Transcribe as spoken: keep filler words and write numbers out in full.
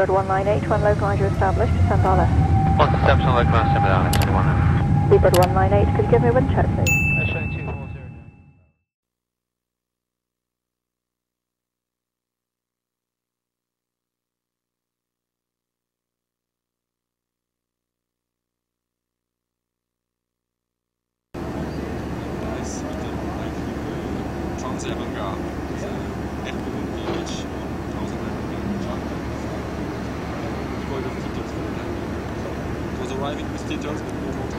U B one ninety-eight when localizer established, Sandala. One steps on localizer, Sandala, two one. U B one ninety-eight, could you give me a wind check, please? Arriving with details, but no motor.